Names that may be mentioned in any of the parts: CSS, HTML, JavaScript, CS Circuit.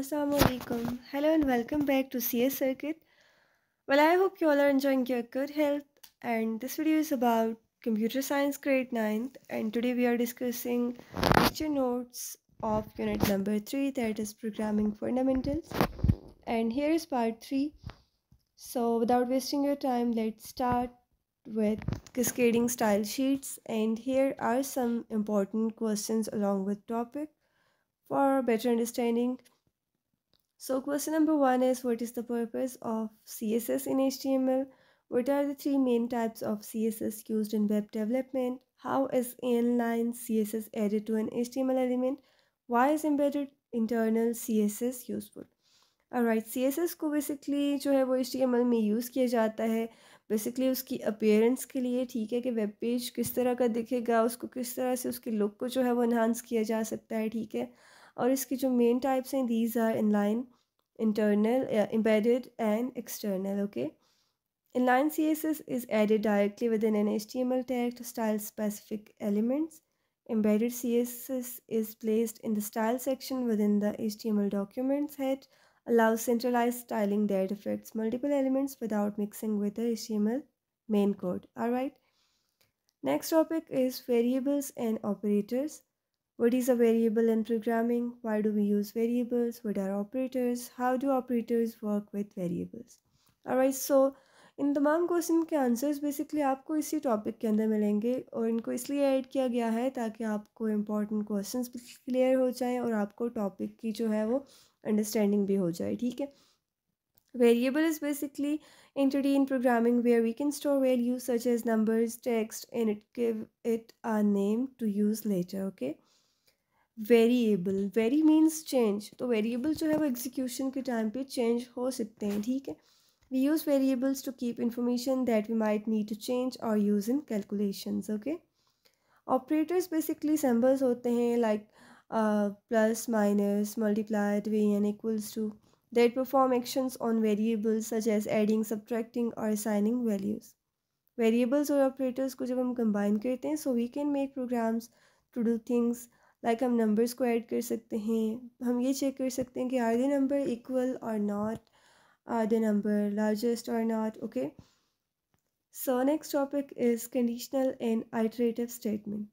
Assalamualaikum. Hello and welcome back to CS Circuit. Well, I hope you all are enjoying your good health, and this video is about computer science grade 9th, and today we are discussing lecture notes of unit number 3, that is programming fundamentals, and here is part 3. So without wasting your time, let's start with cascading style sheets, and here are some important questions along with topic for better understanding. So question number 1 is, what is the purpose of CSS in HTML? What are the 3 main types of CSS used in web development? How is inline CSS added to an HTML element? Why is embedded internal CSS useful? Alright, CSS को basically जो है वो HTML में use किया जाता है basically उसकी appearance के लिए, ठीक है, कि web page किस तरह का दिखेगा, उसको किस तरह से उसके look को जो है वो enhance किया जा सकता है, ठीक है. और इसकी जो main types हैं, these are inline, internal, embedded and external, okay. Inline CSS is added directly within an HTML tag to style specific elements. Embedded CSS is placed in the style section within the HTML documents head, allows centralized styling that affects multiple elements without mixing with the HTML main code, alright. Next topic is variables and operators. What is a variable in programming? Why do we use variables? What are operators? How do operators work with variables? Alright, so इन तमाम question के answers basically आपको इसी topic के अंदर मिलेंगे, और इनको इसलिए ऐड किया गया है ताकि आपको इम्पॉर्टेंट क्वेश्चंस क्लियर हो जाएं और आपको टॉपिक की जो है वो अंडरस्टैंडिंग भी हो जाए, ठीक है. Variable is basically entity in programming where we can store values such as numbers, text, and it give it a name to use later, okay. Variable, very means change, तो वेरिएबल जो है वो execution के time पे change हो सकते हैं, ठीक है. We use variables to keep information that we might need to change और use in calculations, okay. Operators basically symbols होते हैं like plus, minus, multiply, division, equals to, that perform actions on variables such as adding, subtracting और assigning values. Variables और operators को जब हम combine करते हैं, so we can make programs to do things like हम नंबर्स को add कर सकते हैं, हम ये चेक कर सकते हैं कि आर द नंबर इक्वल और not, are the number largest और not, okay. So next topic is conditional and iterative statement.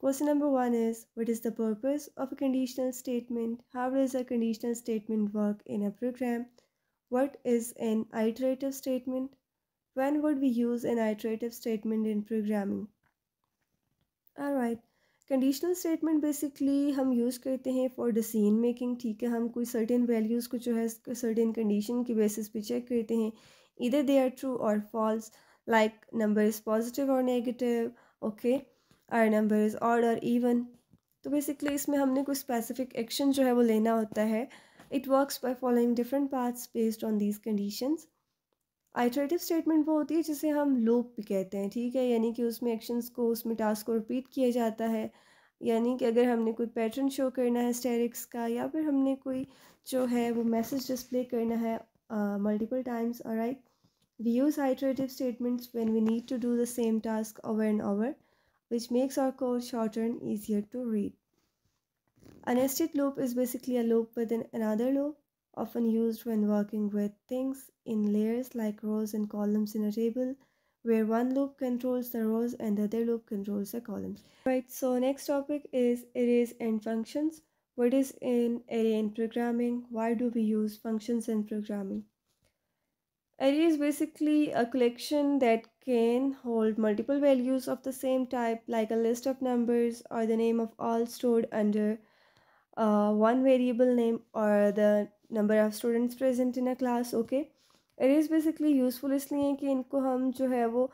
Question number 1 is, what is the purpose of a conditional statement? How does a conditional statement work in a program? What is an iterative statement? When would we use an iterative statement in programming? Alright, conditional statement basically हम use करते हैं for decision making, ठीक है. हम कोई certain values को जो है सर्टेन कंडीशन की बेसिस पे चेक करते हैं, इधर दे आर ट्रू और false, like number is positive और negative, okay, are number is odd और इवन. तो बेसिकली इसमें हमने कोई स्पेसिफिक एक्शन जो है वो लेना होता है. It works by following different paths based on these conditions. Iterative statement वो होती है जिसे हम लूप भी कहते हैं, ठीक है, यानी कि उसमें एक्शंस को, उसमें टास्क को रिपीट किया जाता है, यानी कि अगर हमने कोई पैटर्न शो करना है स्टैटिक्स का, या फिर हमने कोई जो है वो मैसेज डिस्प्ले करना है multiple times, alright. We use iterative statements when we need to do the same task over and over, which makes our code shorter and easier to read. A nested loop is basically a loop with N another loop, often used when working with things in layers like rows and columns in a table, where one loop controls the rows and the other loop controls the columns. Right, so next topic is arrays and functions. What is an array in programming? Why do we use functions in programming? Array is basically a collection that can hold multiple values of the same type, like a list of numbers or the name of all stored under one variable name, or the number of students present in a class, okay. Arrays basically useful इसलिए हैं कि इनको हम जो है वो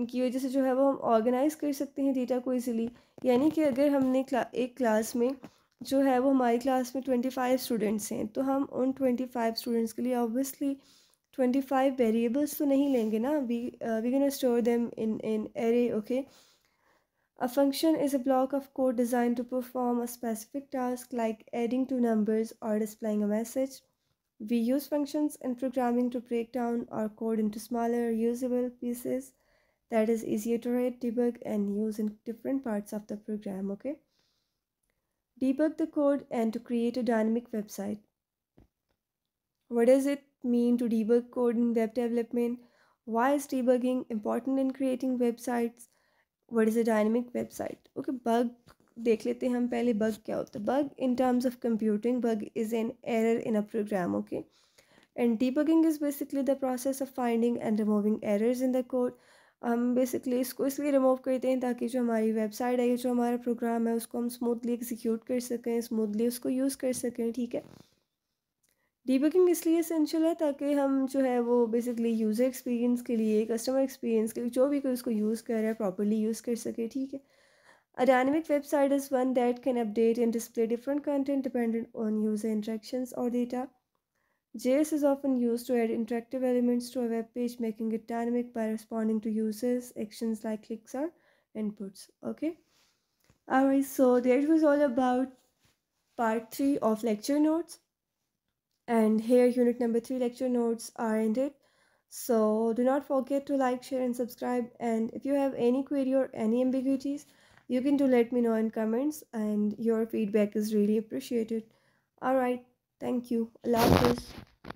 इनकी वजह से जो है वो हम ऑर्गेनाइज कर सकते हैं डेटा को इजीली, यानी कि अगर हमने एक क्लास में जो है वो, हमारी क्लास में 25 स्टूडेंट्स हैं, तो हम उन 25 स्टूडेंट्स के लिए ऑब्वियसली 25 वेरिएबल्स तो नहीं लेंगे ना, we can store them in an array, okay. A function is a block of code designed to perform a specific task like adding 2 numbers or displaying a message. We use functions in programming to break down our code into smaller, usable pieces that is easier to read, debug, and use in different parts of the program, okay. Debug the code and to create a dynamic website. What does it mean to debug code in web development? Why is debugging important in creating websites? What is a dynamic website? Okay, bug देख लेते हैं हम पहले bug क्या होता है. Bug in terms of computing, bug is an error in a program, okay? And debugging is basically the process of finding and removing errors in the code. हम basically इसको इसलिए remove करते हैं ताकि जो हमारी website है या जो हमारा program है उसको हम smoothly execute कर सकें, smoothly उसको use कर सकें, ठीक है? Debugging इसलिए essential है ताकि हम जो है वो basically user experience के लिए, customer experience के लिए जो भी कोई उसको use कर रहा है properly use कर सके, ठीक है? A dynamic website is one that can update and display different content dependent on user interactions or data. JS is often used to add interactive elements to a web page, making it dynamic by responding to users' actions like clicks or inputs. Okay. Alright, so that was all about part 3 of lecture notes. And here unit number 3 lecture notes are ended. So do not forget to like, share and subscribe. And if you have any query or any ambiguities, you can do let me know in comments, and your feedback is really appreciated. All right, thank you. Allah Hafiz.